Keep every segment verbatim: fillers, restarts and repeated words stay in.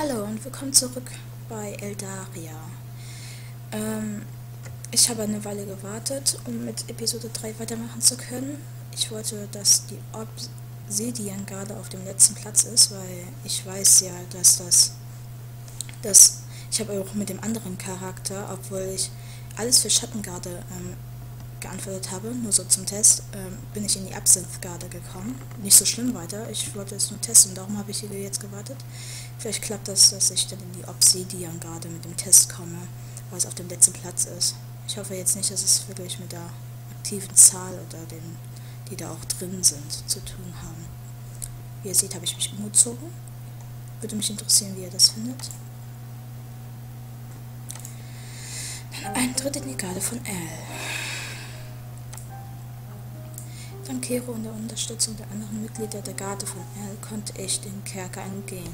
Hallo und willkommen zurück bei Eldarya. Ähm, ich habe eine Weile gewartet, um mit Episode drei weitermachen zu können. Ich wollte, dass die Obsidian-Garde auf dem letzten Platz ist, weil ich weiß ja, dass das... dass ich habe auch mit dem anderen Charakter, obwohl ich alles für Schatten-Garde ähm, geantwortet habe, nur so zum Test, ähm, bin ich in die Absinth-Garde gekommen. Nicht so schlimm weiter, ich wollte es nur testen, darum habe ich hier jetzt gewartet. Vielleicht klappt das, dass ich dann in die Obsidian-Garde mit dem Test komme, weil es auf dem letzten Platz ist. Ich hoffe jetzt nicht, dass es wirklich mit der aktiven Zahl oder den, die da auch drin sind, zu tun haben. Wie ihr seht, habe ich mich umgezogen. Würde mich interessieren, wie ihr das findet. Eintritt in die Garde von L. Dank Kiro und der Unterstützung der anderen Mitglieder der Garde von L konnte ich den Kerker entgehen.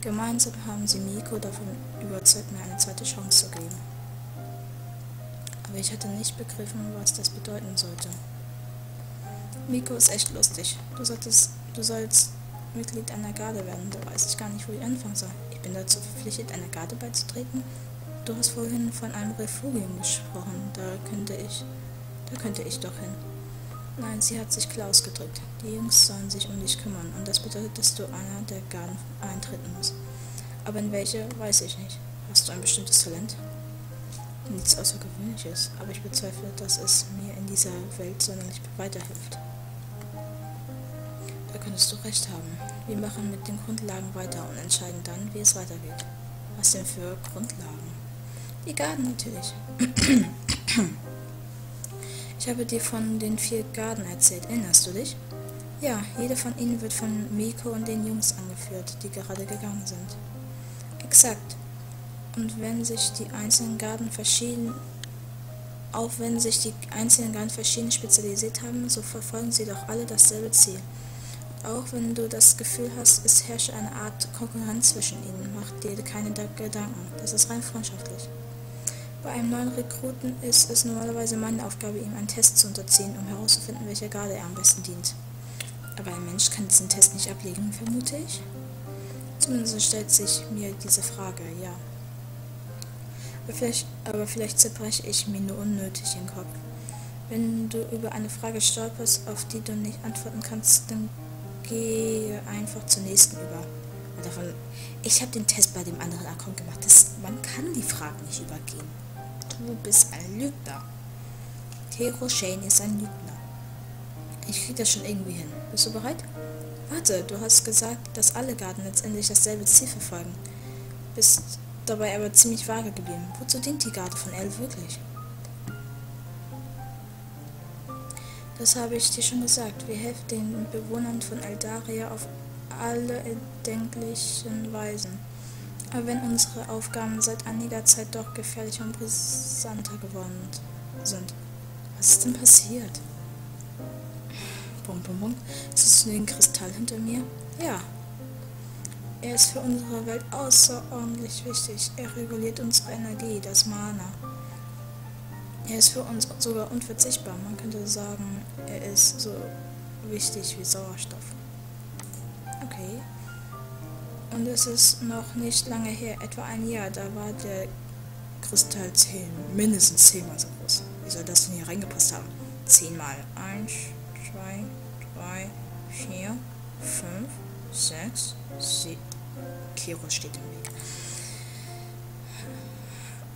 Gemeinsam haben sie Miko davon überzeugt, mir eine zweite Chance zu geben. Aber ich hatte nicht begriffen, was das bedeuten sollte. Miko ist echt lustig. Du solltest, du sollst Mitglied einer Garde werden, da weiß ich gar nicht, wo ich anfangen soll. Ich bin dazu verpflichtet, einer Garde beizutreten. Du hast vorhin von einem Refugium gesprochen, da könnte ich, da könnte ich doch hin. Nein, sie hat sich klar ausgedrückt. Die Jungs sollen sich um dich kümmern und das bedeutet, dass du einer der Garden eintreten musst. Aber in welche, weiß ich nicht. Hast du ein bestimmtes Talent? Nichts Außergewöhnliches, aber ich bezweifle, dass es mir in dieser Welt sonderlich weiterhilft. Da könntest du recht haben. Wir machen mit den Grundlagen weiter und entscheiden dann, wie es weitergeht. Was denn für Grundlagen? Die Garden natürlich. Ich habe dir von den vier Garden erzählt, erinnerst du dich? Ja, jede von ihnen wird von Miko und den Jungs angeführt, die gerade gegangen sind. Exakt. Und wenn sich die einzelnen Garden verschieden, auch wenn sich die einzelnen Garden verschieden spezialisiert haben, so verfolgen sie doch alle dasselbe Ziel. Und auch wenn du das Gefühl hast, es herrscht eine Art Konkurrenz zwischen ihnen, mach dir keine Gedanken. Das ist rein freundschaftlich. Bei einem neuen Rekruten ist es normalerweise meine Aufgabe, ihm einen Test zu unterziehen, um herauszufinden, welcher Garde er am besten dient. Aber ein Mensch kann diesen Test nicht ablegen, vermute ich. Zumindest stellt sich mir diese Frage, ja. Aber vielleicht, aber vielleicht zerbreche ich mir nur unnötig den Kopf. Wenn du über eine Frage stolperst, auf die du nicht antworten kannst, dann gehe einfach zur nächsten über. Davon, ich habe den Test bei dem anderen Account gemacht. Das, man kann die Fragen nicht übergehen. Du bist ein Lügner. Tero Shane ist ein Lügner. Ich kriege das schon irgendwie hin. Bist du bereit? Warte, du hast gesagt, dass alle Garden letztendlich dasselbe Ziel verfolgen. Bist dabei aber ziemlich vage geblieben. Wozu dient die Garde von L wirklich? Das habe ich dir schon gesagt. Wir helfen den Bewohnern von Eldarya auf alle erdenklichen Weisen. Aber wenn unsere Aufgaben seit einiger Zeit doch gefährlicher und brisanter geworden sind. Was ist denn passiert? Bum, bum, bum. Siehst du den Kristall hinter mir? Ja. Er ist für unsere Welt außerordentlich wichtig. Er reguliert unsere Energie, das Mana. Er ist für uns sogar unverzichtbar. Man könnte sagen, er ist so wichtig wie Sauerstoff. Okay. Und es ist noch nicht lange her, etwa ein Jahr, da war der Kristall zehn, mindestens zehnmal so groß. Wie soll das denn hier reingepasst haben? Zehnmal. Eins, zwei, drei, vier, fünf, sechs, sieben. Kiro steht im Weg.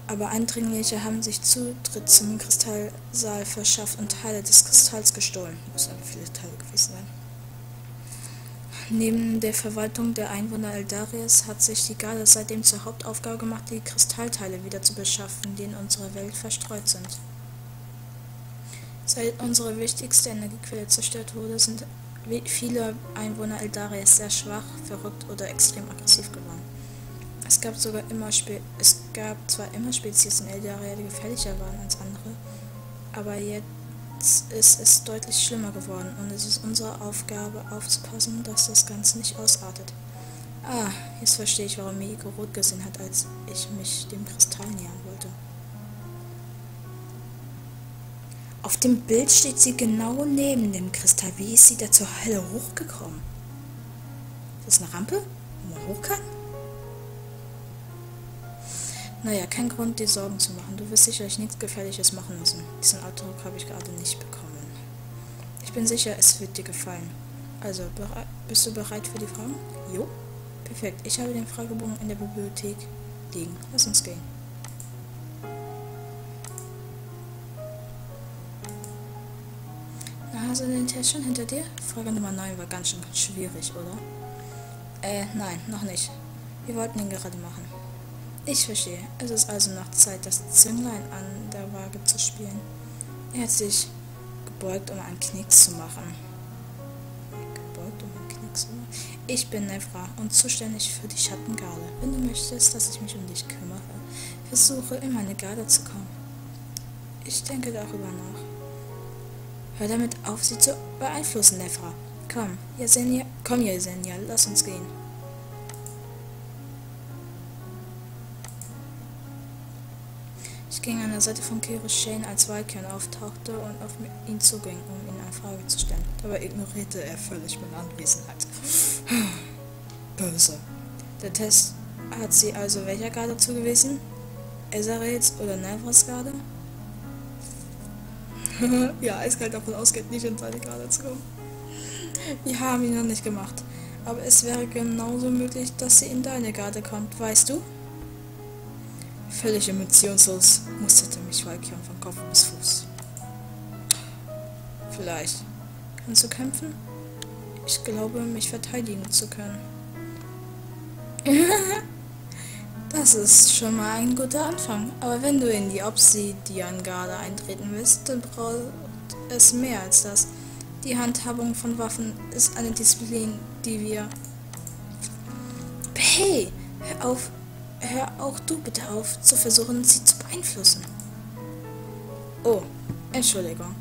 Aber Eindringliche haben sich Zutritt zum Kristallsaal verschafft und Teile des Kristalls gestohlen. Müssen aber viele Teile gewesen sein. Neben der Verwaltung der Einwohner Eldarias hat sich die Garde seitdem zur Hauptaufgabe gemacht, die Kristallteile wieder zu beschaffen, die in unserer Welt verstreut sind. Seit unsere wichtigste Energiequelle zerstört wurde, sind viele Einwohner Eldarias sehr schwach, verrückt oder extrem aggressiv geworden. Es gab sogar immer Spe es gab zwar immer Spezies in Eldaria, die gefährlicher waren als andere, aber jetzt ist es deutlich schlimmer geworden und es ist unsere Aufgabe aufzupassen, dass das Ganze nicht ausartet. Ah, jetzt verstehe ich, warum Miko rot gesehen hat, als ich mich dem Kristall nähern wollte. Auf dem Bild steht sie genau neben dem Kristall. Wie ist sie da zur Hölle hochgekommen? Ist das eine Rampe, wo man hoch kann? Naja, kein Grund, dir Sorgen zu machen. Du wirst sicherlich nichts Gefährliches machen müssen. Diesen Eindruck habe ich gerade nicht bekommen. Ich bin sicher, es wird dir gefallen. Also, bist du bereit für die Fragen? Jo. Perfekt. Ich habe den Fragebogen in der Bibliothek liegen. Lass uns gehen. Na, hast du den Test schon hinter dir? Frage Nummer neun war ganz schön schwierig, oder? Äh, nein, noch nicht. Wir wollten ihn gerade machen. Ich verstehe. Es ist also noch Zeit, das Zünglein an der Waage zu spielen. Er hat sich gebeugt, um einen Knicks zu machen. Gebeugt, um einen Knicks zu machen? Ich bin Nevra und zuständig für die Schatten-Garde. Wenn du möchtest, dass ich mich um dich kümmere, versuche in meine Garde zu kommen. Ich denke darüber nach. Hör damit auf, sie zu beeinflussen, Nevra. Komm, Jesenja, komm Jesenja, lass uns gehen. Ich ging an der Seite von Kirishan, als Valkyon auftauchte und auf ihn zuging, um ihn eine Frage zu stellen. Dabei ignorierte er völlig meine Anwesenheit. Böse. Der Test hat sie also welcher Garde zugewiesen? Ezarels oder Nevras Garde? Ja, eiskalt davon ausgeht, nicht in seine Garde zu kommen. Wir haben ihn noch nicht gemacht, aber es wäre genauso möglich, dass sie in deine Garde kommt, weißt du? Völlig emotionslos musterte mich Valkyon von Kopf bis Fuß. Vielleicht. Kannst du kämpfen? Ich glaube, mich verteidigen zu können. Das ist schon mal ein guter Anfang, aber wenn du in die Obsidian-Garde eintreten willst, dann braucht es mehr als das. Die Handhabung von Waffen ist eine Disziplin, die wir... Hey, hör auf, hör auch du bitte auf, zu versuchen, sie zu beeinflussen. Oh, Entschuldigung.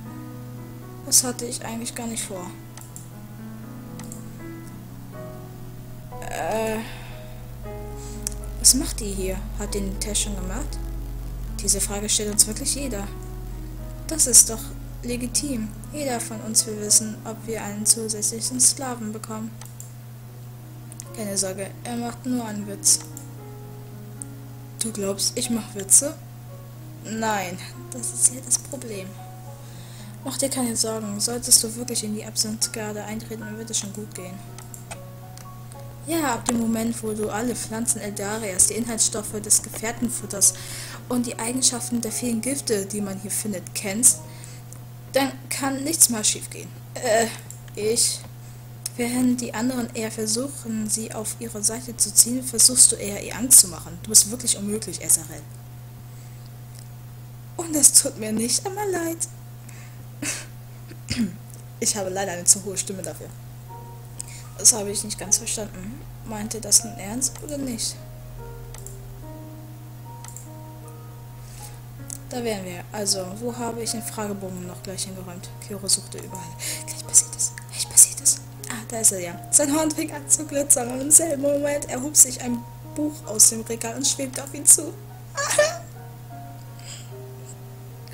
Das hatte ich eigentlich gar nicht vor. Äh... Was macht ihr hier? Habt ihr den Test schon gemacht? Diese Frage stellt uns wirklich jeder. Das ist doch... legitim. Jeder von uns will wissen, ob wir einen zusätzlichen Sklaven bekommen. Keine Sorge, er macht nur einen Witz. Du glaubst, ich mache Witze? Nein, das ist hier das Problem. Mach dir keine Sorgen, solltest du wirklich in die Absinth-Garde eintreten, wird es schon gut gehen. Ja, ab dem Moment, wo du alle Pflanzen Eldaryas, die Inhaltsstoffe des Gefährtenfutters und die Eigenschaften der vielen Gifte, die man hier findet, kennst, dann kann nichts mehr schief gehen. Äh, ich... Während die anderen eher versuchen, sie auf ihre Seite zu ziehen, versuchst du eher, ihr Angst zu machen. Du bist wirklich unmöglich, Ezarel. Und das tut mir nicht einmal leid. Ich habe leider eine zu hohe Stimme dafür. Das habe ich nicht ganz verstanden. Meint ihr das nun ernst oder nicht? Da wären wir. Also, wo habe ich den Fragebogen noch gleich hingeräumt? Kiro suchte überall. Gleich passiert es. Gleich passiert es. Ah, da ist er ja. Sein Horn fing an zu glitzern und im selben Moment erhob sich ein Buch aus dem Regal und schwebte auf ihn zu.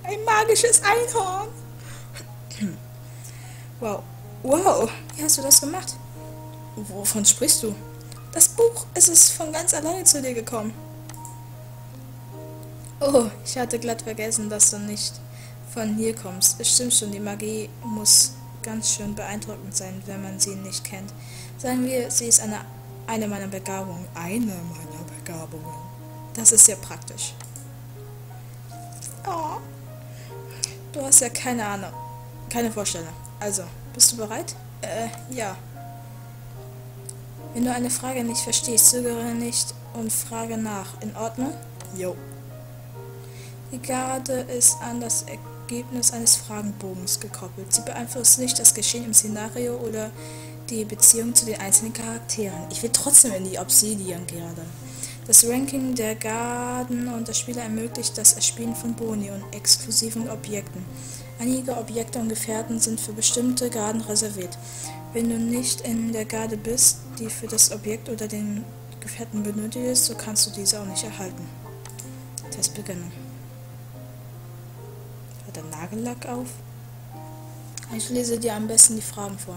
Ein magisches Einhorn! Wow. Wow. Wie hast du das gemacht? Wovon sprichst du? Das Buch, es ist von ganz alleine zu dir gekommen. Oh, ich hatte glatt vergessen, dass du nicht von hier kommst. Es stimmt schon, die Magie muss ganz schön beeindruckend sein, wenn man sie nicht kennt. Sagen wir, sie ist eine, eine meiner Begabungen. Eine meiner Begabungen. Das ist ja praktisch. Oh, du hast ja keine Ahnung. Keine Vorstellung. Also, bist du bereit? Äh, ja. Wenn du eine Frage nicht verstehst, zögere nicht und frage nach. In Ordnung? Jo. Die Garde ist an das Ergebnis eines Fragenbogens gekoppelt. Sie beeinflusst nicht das Geschehen im Szenario oder die Beziehung zu den einzelnen Charakteren. Ich will trotzdem in die Obsidian-Garde. Das Ranking der Garden und der Spieler ermöglicht das Erspielen von Boni und exklusiven Objekten. Einige Objekte und Gefährten sind für bestimmte Garden reserviert. Wenn du nicht in der Garde bist, die für das Objekt oder den Gefährten benötigt ist, so kannst du diese auch nicht erhalten. Test beginnen. Der Nagellack auf? Ich lese dir am besten die Fragen vor.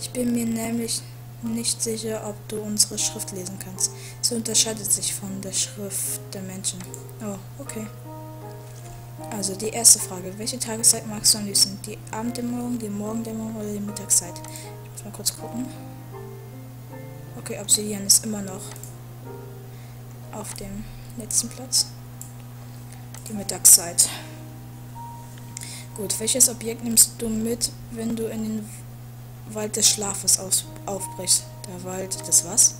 Ich bin mir nämlich nicht sicher, ob du unsere Schrift lesen kannst. Sie unterscheidet sich von der Schrift der Menschen. Oh, okay. Also die erste Frage. Welche Tageszeit magst du am liebsten? Die Abenddämmerung, die Morgendämmerung oder die Mittagszeit? Ich muss mal kurz gucken. Okay, Obsidian ist immer noch auf dem letzten Platz. Die Mittagszeit. Gut, welches Objekt nimmst du mit, wenn du in den Wald des Schlafes aus aufbrichst? Der Wald des was?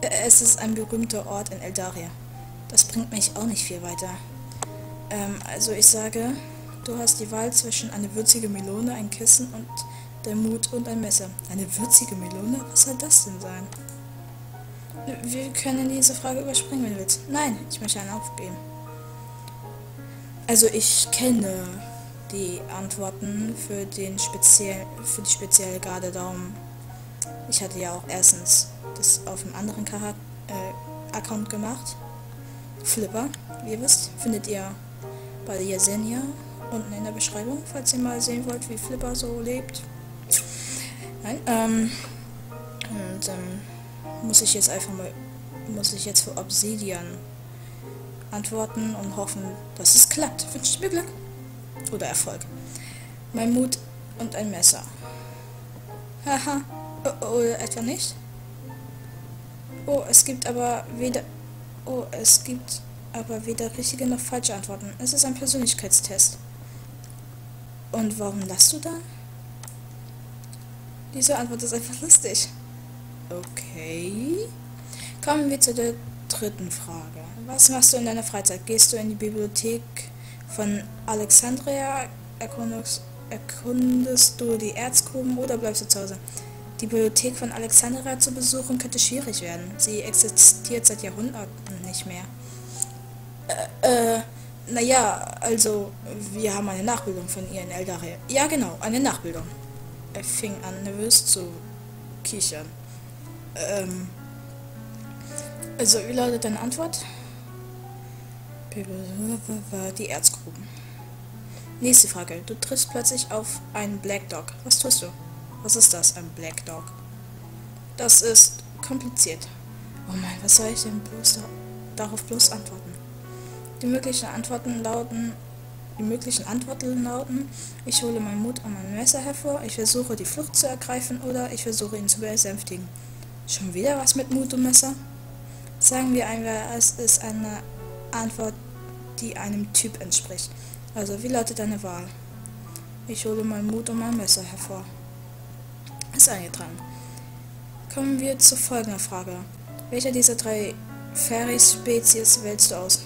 Es ist ein berühmter Ort in Eldarya. Das bringt mich auch nicht viel weiter. Ähm, also ich sage, du hast die Wahl zwischen eine würzige Melone, ein Kissen und der Mut und ein Messer. Eine würzige Melone? Was soll das denn sein? Wir können diese Frage überspringen, wenn du willst. Nein, ich möchte einen aufgeben. Also ich kenne die Antworten für den speziell für die spezielle Garde, darum. Ich hatte ja auch erstens das auf einem anderen K H, äh, Account gemacht. Flipper, wie ihr wisst, findet ihr bei Jesenja unten in der Beschreibung, falls ihr mal sehen wollt, wie Flipper so lebt. Nein, ähm, und ähm, muss ich jetzt einfach mal, muss ich jetzt für Obsidian antworten und hoffen, dass es klappt. Wünsche ich mir Glück oder Erfolg. Mein Mut und ein Messer. Haha, oder etwa nicht? Oh, es gibt aber weder, oh, es gibt aber weder richtige noch falsche Antworten. Es ist ein Persönlichkeitstest. Und warum lachst du da? Diese Antwort ist einfach lustig. Okay. Kommen wir zu der dritten Frage. Was machst du in deiner Freizeit? Gehst du in die Bibliothek von Alexandria? Erkundest, erkundest du die Erzgruben oder bleibst du zu Hause? Die Bibliothek von Alexandria zu besuchen könnte schwierig werden. Sie existiert seit Jahrhunderten nicht mehr. Äh, äh, naja, also, wir haben eine Nachbildung von ihr in Eldarya. Ja, genau, eine Nachbildung. Er fing an, nervös zu kichern. Ähm, also, wie lautet deine Antwort? Die Erzgruben. Nächste Frage. Du triffst plötzlich auf einen Black Dog. Was tust du? Was ist das, ein Black Dog? Das ist kompliziert. Oh mein, was soll ich denn bloß da, darauf bloß antworten? Die möglichen Antworten lauten, die möglichen Antworten lauten, ich hole meinen Mut und mein Messer hervor, ich versuche die Flucht zu ergreifen oder ich versuche ihn zu besänftigen. Schon wieder was mit Mut und Messer? Sagen wir einmal, es ist eine Antwort, die einem Typ entspricht. Also, wie lautet deine Wahl? Ich hole meinen Mut und mein Messer hervor. Ist eingetragen. Kommen wir zur folgenden Frage. Welcher dieser drei Fairy-Spezies wählst du aus?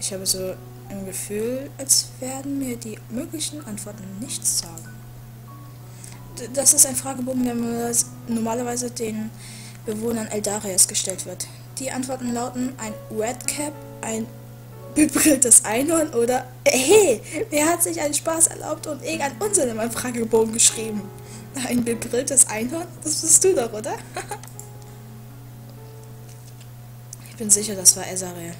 Ich habe so ein Gefühl, als werden mir die möglichen Antworten nichts sagen. Das ist ein Fragebogen, der normalerweise den Bewohnern Eldarias gestellt wird. Die Antworten lauten ein Redcap, ein bebrilltes Einhorn oder hey, wer hat sich einen Spaß erlaubt und irgendeinen Unsinn in meinem Fragebogen geschrieben? Ein bebrilltes Einhorn? Das bist du doch, oder? Ich bin sicher, das war Ezarel.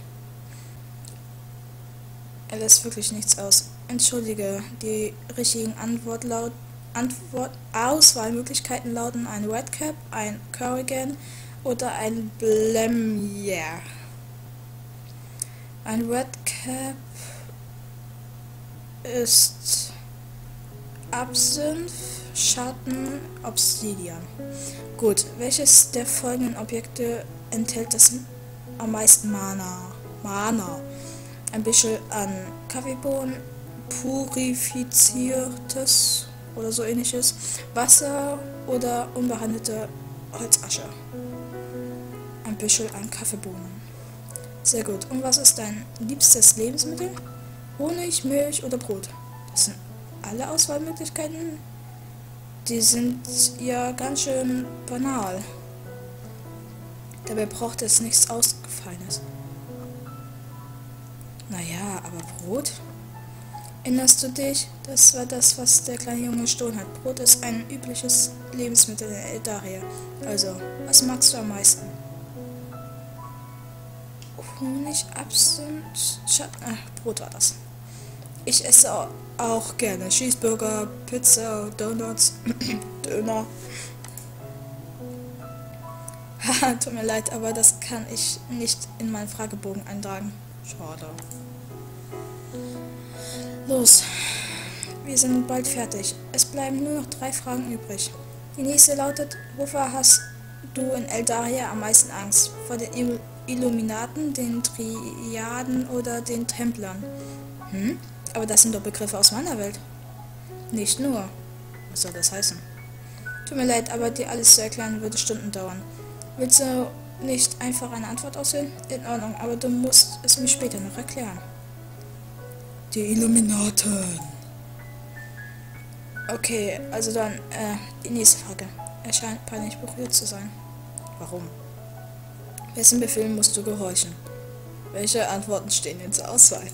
Er lässt wirklich nichts aus. Entschuldige, die richtigen Antwort laut, Antwort, Auswahlmöglichkeiten lauten ein Redcap, ein Corrigan oder ein Blemier. Ein Redcap ist Absinth, Schatten, Obsidian. Gut, welches der folgenden Objekte enthält das am meisten Mana? Mana. Ein bisschen an Kaffeebohnen, purifiziertes oder so ähnliches, Wasser oder unbehandelte Holzasche. Ein bisschen an Kaffeebohnen. Sehr gut. Und was ist dein liebstes Lebensmittel? Honig, Milch oder Brot? Das sind alle Auswahlmöglichkeiten. Die sind ja ganz schön banal. Dabei braucht es nichts Ausgefallenes. Naja, aber Brot? Erinnerst du dich? Das war das, was der kleine Junge gestohlen hat. Brot ist ein übliches Lebensmittel in Eldarya. Also, was magst du am meisten? Honig, Absinth, Schatten... Ach, Brot war das. Ich esse auch... Auch gerne Cheeseburger, Pizza, Donuts, Döner. Haha, tut mir leid, aber das kann ich nicht in meinen Fragebogen eintragen. Schade. Los, wir sind bald fertig. Es bleiben nur noch drei Fragen übrig. Die nächste lautet, wovor hast du in Eldarya am meisten Angst? Vor den Illuminaten, den Triaden oder den Templern? Hm? Aber das sind doch Begriffe aus meiner Welt. Nicht nur. Was soll das heißen? Tut mir leid, aber dir alles zu erklären würde Stunden dauern. Willst du nicht einfach eine Antwort auswählen? In Ordnung, aber du musst es mir später noch erklären. Die Illuminaten. Okay, also dann, äh, die nächste Frage. Er scheint peinlich berührt zu sein. Warum? Wessen Befehl musst du gehorchen? Welche Antworten stehen jetzt zur Auswahl?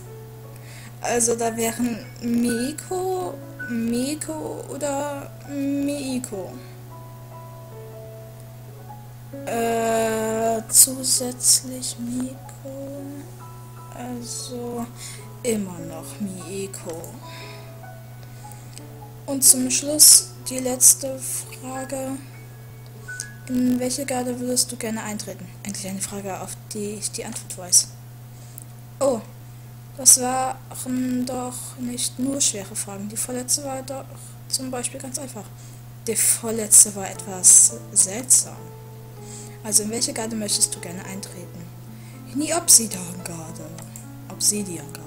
Also da wären Miko, Miko oder Miko. Äh, zusätzlich Miko. Also immer noch Miko. Und zum Schluss die letzte Frage. In welche Garde würdest du gerne eintreten? Endlich eine Frage, auf die ich die Antwort weiß. Oh. Das waren doch nicht nur schwere Fragen. Die vorletzte war doch zum Beispiel ganz einfach. Die vorletzte war etwas seltsam. Also in welche Garde möchtest du gerne eintreten? In die Obsidian-Garde. Obsidian-Garde.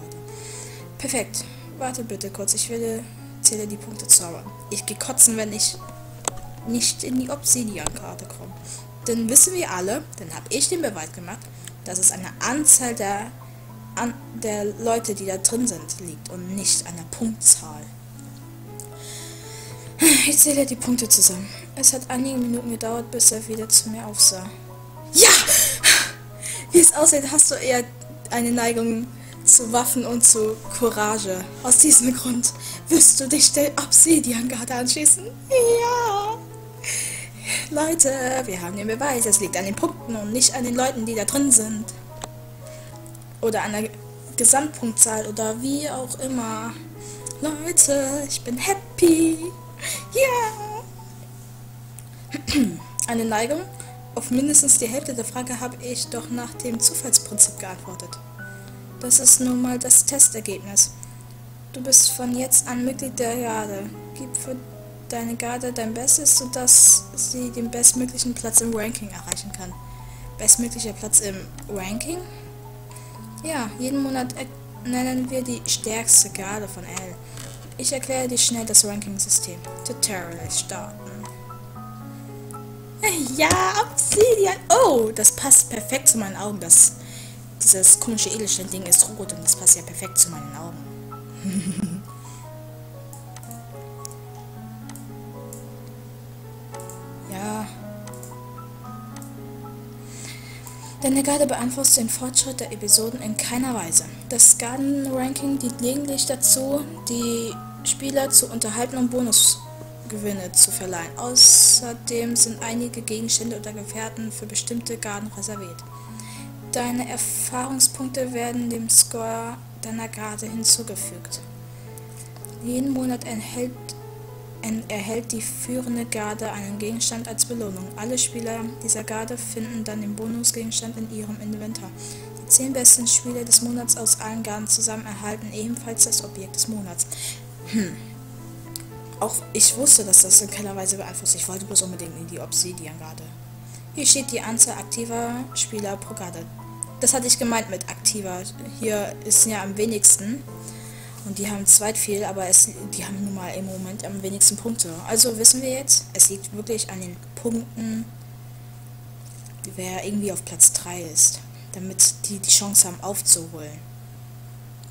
Perfekt. Warte bitte kurz. Ich werde zähle die Punkte zaubern. Ich gehe kotzen, wenn ich nicht in die Obsidian-Garde komme. Denn wissen wir alle, dann habe ich den Beweis gemacht, dass es eine Anzahl der An der Leute, die da drin sind, liegt und nicht an der Punktzahl. Ich zähle die Punkte zusammen. Es hat einige Minuten gedauert, bis er wieder zu mir aufsah. Ja! Wie es aussieht, hast du eher eine Neigung zu Waffen und zu Courage. Aus diesem Grund wirst du dich der Obsidian-Garde anschließen? Ja! Leute, wir haben den Beweis. Es liegt an den Punkten und nicht an den Leuten, die da drin sind. Oder an der Gesamtpunktzahl oder wie auch immer. Leute, ich bin happy. Ja. Yeah. Eine Neigung? Auf mindestens die Hälfte der Frage habe ich doch nach dem Zufallsprinzip geantwortet. Das ist nun mal das Testergebnis. Du bist von jetzt an Mitglied der Garde. Gib für deine Garde dein Bestes, sodass sie den bestmöglichen Platz im Ranking erreichen kann. Bestmöglicher Platz im Ranking? Ja, jeden Monat nennen wir die stärkste Garde von L. Ich erkläre dir schnell das Ranking-System. Tutorial starten. Ja, Obsidian! Oh, das passt perfekt zu meinen Augen. Das, dieses komische Edelstein-Ding ist rot und das passt ja perfekt zu meinen Augen. Ja. Deine Garde beeinflusst den Fortschritt der Episoden in keiner Weise. Das Garden-Ranking dient lediglich dazu, die Spieler zu unterhalten und Bonusgewinne zu verleihen. Außerdem sind einige Gegenstände oder Gefährten für bestimmte Garden reserviert. Deine Erfahrungspunkte werden dem Score deiner Garde hinzugefügt. Jeden Monat erhält, erhält die führende Garde einen Gegenstand als Belohnung. Alle Spieler dieser Garde finden dann den Bonusgegenstand in ihrem Inventar. Die zehn besten Spieler des Monats aus allen Garden zusammen erhalten ebenfalls das Objekt des Monats. Hm. Auch ich wusste, dass das in keiner Weise beeinflusst. Ich wollte bloß unbedingt in die Obsidian-Garde. Hier steht die Anzahl aktiver Spieler pro Garde. Das hatte ich gemeint mit aktiver. Hier ist ja am wenigsten. Und die haben zweit viel, aber es, die haben nun mal im Moment am wenigsten Punkte. Also wissen wir jetzt, es liegt wirklich an den Punkten, wer irgendwie auf Platz drei ist, damit die die Chance haben aufzuholen.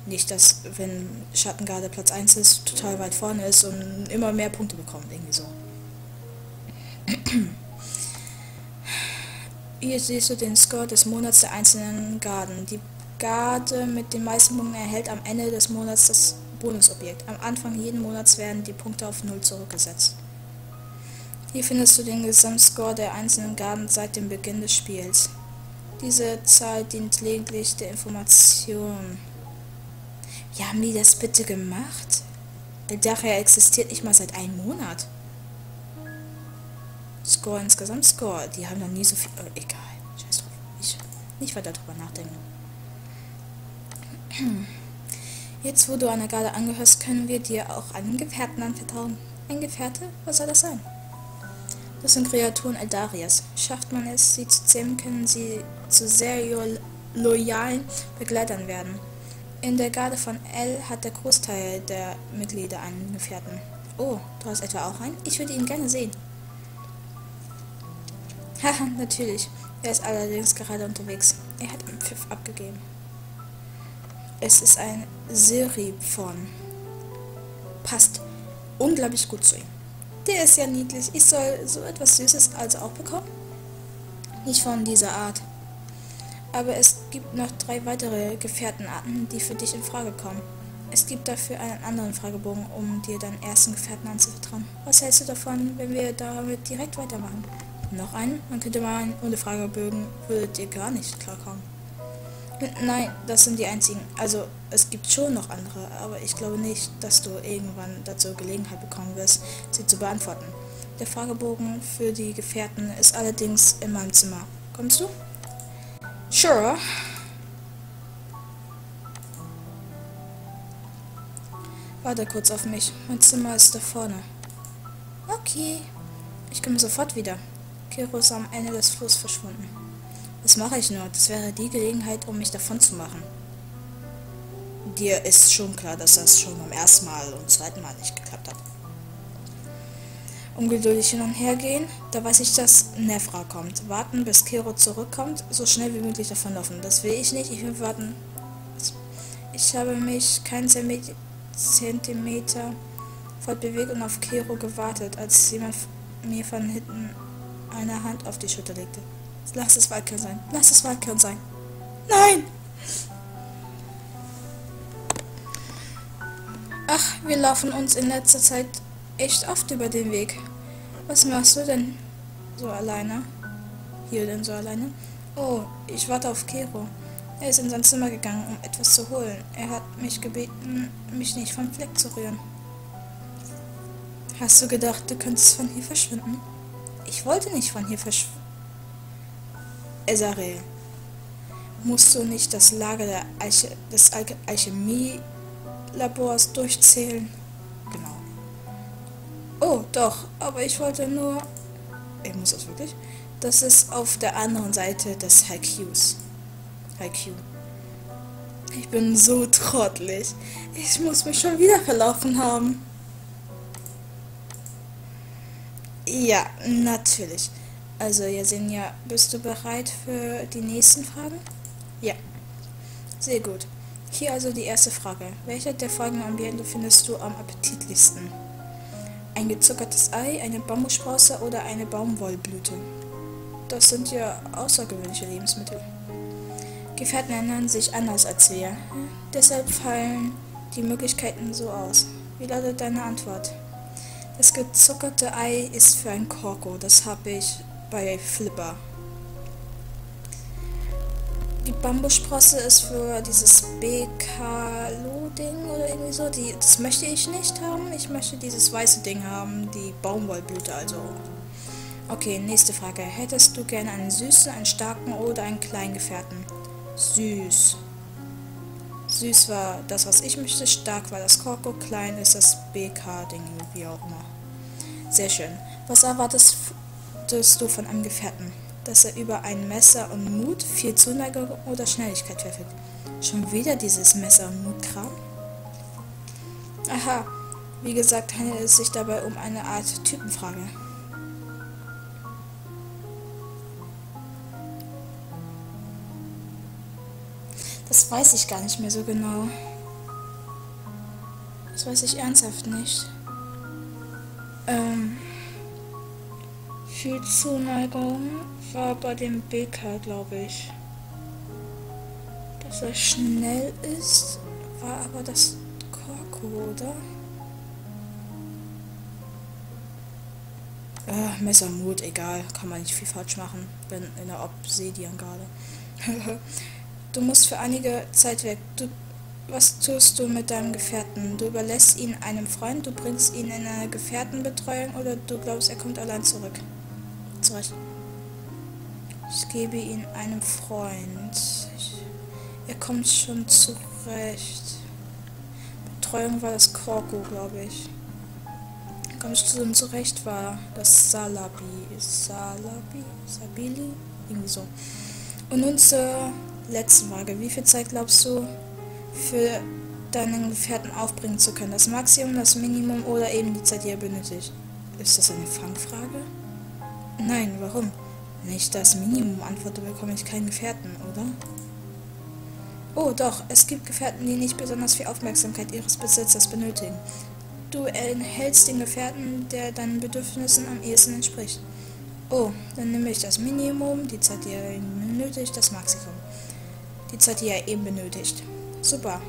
Nicht, dass wenn Schatten-Garde Platz eins ist, total weit vorne ist und immer mehr Punkte bekommt, irgendwie so. Hier siehst du den Score des Monats der einzelnen Garden. Die Garde mit den meisten Punkten erhält am Ende des Monats das Bonusobjekt. Am Anfang jeden Monats werden die Punkte auf null zurückgesetzt. Hier findest du den Gesamtscore der einzelnen Garden seit dem Beginn des Spiels. Diese Zahl dient lediglich der Information. Wie haben die das bitte gemacht? Eldarya existiert nicht mal seit einem Monat. Score, insgesamt Score. Die haben dann nie so viel... Oh, egal. Scheiß drauf. Ich nicht weiter drüber nachdenken. Jetzt, wo du einer Garde angehörst, können wir dir auch einen Gefährten anvertrauen. Ein Gefährte? Was soll das sein? Das sind Kreaturen Eldarias. Schafft man es, sie zu zähmen, können sie zu sehr loyalen Begleitern werden. In der Garde von El hat der Großteil der Mitglieder einen Gefährten. Oh, du hast etwa auch einen? Ich würde ihn gerne sehen. Haha, natürlich. Er ist allerdings gerade unterwegs. Er hat einen Pfiff abgegeben. Es ist ein Sirip von. Passt unglaublich gut zu ihm. Der ist ja niedlich. Ich soll so etwas Süßes also auch bekommen? Nicht von dieser Art. Aber es gibt noch drei weitere Gefährtenarten, die für dich in Frage kommen. Es gibt dafür einen anderen Fragebogen, um dir deinen ersten Gefährten anzuvertrauen. Was hältst du davon, wenn wir damit direkt weitermachen? Noch einen? Man könnte meinen, ohne Fragebögen würdet ihr gar nicht klarkommen. Nein, das sind die einzigen. Also, es gibt schon noch andere, aber ich glaube nicht, dass du irgendwann dazu Gelegenheit bekommen wirst, sie zu beantworten. Der Fragebogen für die Gefährten ist allerdings in meinem Zimmer. Kommst du? Sure. Warte kurz auf mich. Mein Zimmer ist da vorne. Okay. Ich komme sofort wieder. Kiro ist am Ende des Flusses verschwunden. Was mache ich nur? Das wäre die Gelegenheit, um mich davon zu machen. Dir ist schon klar, dass das schon beim ersten Mal und zweiten Mal nicht geklappt hat. Ungeduldig hin und her gehen, da weiß ich, dass Nevra kommt. Warten, bis Kiro zurückkommt, so schnell wie möglich davonlaufen. Das will ich nicht, ich will warten. Ich habe mich keinen Zentimeter fortbewegt und auf Kiro gewartet, als jemand mir von hinten eine Hand auf die Schulter legte. Lass es Valkyon sein. Lass es Valkyon sein. Nein! Ach, wir laufen uns in letzter Zeit echt oft über den Weg. Was machst du denn so alleine? Hier denn so alleine? Oh, ich warte auf Kiro. Er ist in sein Zimmer gegangen, um etwas zu holen. Er hat mich gebeten, mich nicht vom Fleck zu rühren. Hast du gedacht, du könntest von hier verschwinden? Ich wollte nicht von hier verschwinden. Ezarel, musst du nicht das Lager der Alche des Al Alchemielabors durchzählen? Genau. Oh, doch, aber ich wollte nur... Ich muss das wirklich? Das ist auf der anderen Seite des H Qs. H Q. Ich bin so trottelig. Ich muss mich schon wieder verlaufen haben. Ja, natürlich. Also, Jesenja, bist du bereit für die nächsten Fragen? Ja. Sehr gut. Hier also die erste Frage. Welche der folgenden Ambiente findest du am appetitlichsten? Ein gezuckertes Ei, eine Bambussprosse oder eine Baumwollblüte? Das sind ja außergewöhnliche Lebensmittel. Gefährten ändern sich anders als wir. Deshalb fallen die Möglichkeiten so aus. Wie lautet deine Antwort? Das gezuckerte Ei ist für ein Korko. Das habe ich... bei Flipper. Die Bambussprosse ist für dieses B K-Lo-Ding oder irgendwie so. Die, das möchte ich nicht haben. Ich möchte dieses weiße Ding haben, die Baumwollblüte also. Okay, nächste Frage. Hättest du gerne einen süßen, einen starken oder einen kleinen Gefährten? Süß. Süß war das, was ich möchte. Stark war das Korko. Klein ist das B K-Ding, wie auch immer. Sehr schön. Was erwartest du? Du von einem Gefährten, dass er über ein Messer und Mut, viel Zuneigung oder Schnelligkeit verfügt. Schon wieder dieses Messer- und Mutkram? Aha, wie gesagt, handelt es sich dabei um eine Art Typenfrage. Das weiß ich gar nicht mehr so genau. Das weiß ich ernsthaft nicht. Ähm... Viel Zuneigung war bei dem B K, glaube ich. Dass er schnell ist, war aber das Korko, oder? Äh, Messermut, egal. Kann man nicht viel falsch machen. Bin in der Obsidian-Garde. Du musst für einige Zeit weg. Du, was tust du mit deinem Gefährten? Du überlässt ihn einem Freund, du bringst ihn in eine Gefährtenbetreuung oder du glaubst, er kommt allein zurück. Zeug. Ich gebe ihn einem Freund. Er kommt schon zurecht. Betreuung war das Korko, glaube ich. Er kommt schon zurecht, war das Salabi. Salabi? Sabili? Irgendwie so. Und nun zur letzten Frage. Wie viel Zeit glaubst du, für deinen Gefährten aufbringen zu können? Das Maximum, das Minimum oder eben die Zeit, die er benötigt? Ist das eine Fangfrage? Nein, warum? Nicht das Minimum antworte, bekomme ich keinen Gefährten, oder? Oh doch, es gibt Gefährten, die nicht besonders viel Aufmerksamkeit ihres Besitzers benötigen. Du erhältst den Gefährten, der deinen Bedürfnissen am ehesten entspricht. Oh, dann nehme ich das Minimum, die Zeit, die er eben benötigt, das Maximum. Die Zeit, die er eben benötigt. Super.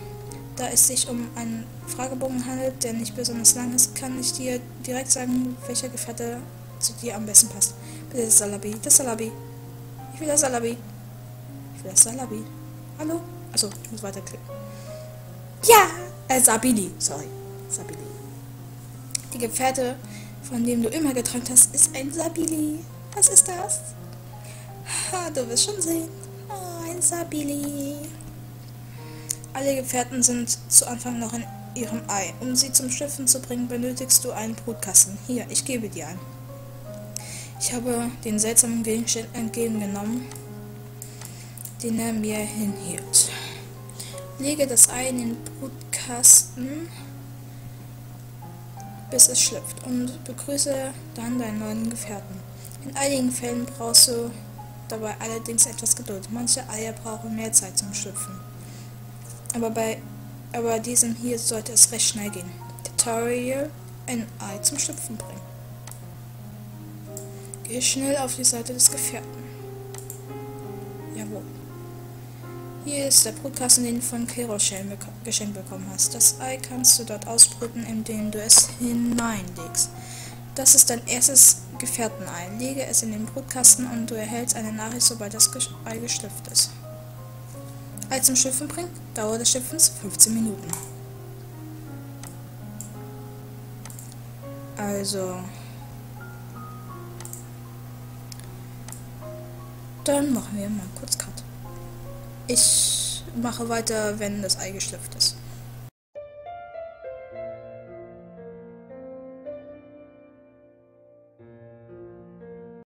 Da es sich um einen Fragebogen handelt, der nicht besonders lang ist, kann ich dir direkt sagen, welcher Gefährte zu dir am besten passt. Bitte das Salabi, das Salabi. Ich will das Salabi. Ich will das Salabi. Hallo? Achso, ich muss weiterklicken. Ja! Äh, Sabili, sorry. Sabili. Die Gefährte, von dem du immer geträumt hast, ist ein Sabili. Was ist das? Ha, du wirst schon sehen. Oh, ein Sabili. Alle Gefährten sind zu Anfang noch in ihrem Ei. Um sie zum Schiffen zu bringen, benötigst du einen Brutkasten. Hier, ich gebe dir einen. Ich habe den seltsamen Gegenstand entgegengenommen, den er mir hinhielt. Lege das Ei in den Brutkasten, bis es schlüpft, und begrüße dann deinen neuen Gefährten. In einigen Fällen brauchst du dabei allerdings etwas Geduld. Manche Eier brauchen mehr Zeit zum Schlüpfen. Aber bei aber diesem hier sollte es recht schnell gehen. Tutorial: ein Ei zum Schlüpfen bringen. Geh schnell auf die Seite des Gefährten. Jawohl. Hier ist der Brutkasten, den du von Kiro geschenkt bekommen hast. Das Ei kannst du dort ausbrüten, indem du es hineinlegst. Das ist dein erstes Gefährtenei. Lege es in den Brutkasten und du erhältst eine Nachricht, sobald das Ei geschlüpft ist. Ei zum Schiffen bringt, Dauer des Schiffens fünfzehn Minuten. Also. Dann machen wir mal kurz Cut. Ich mache weiter, wenn das Ei geschlüpft ist.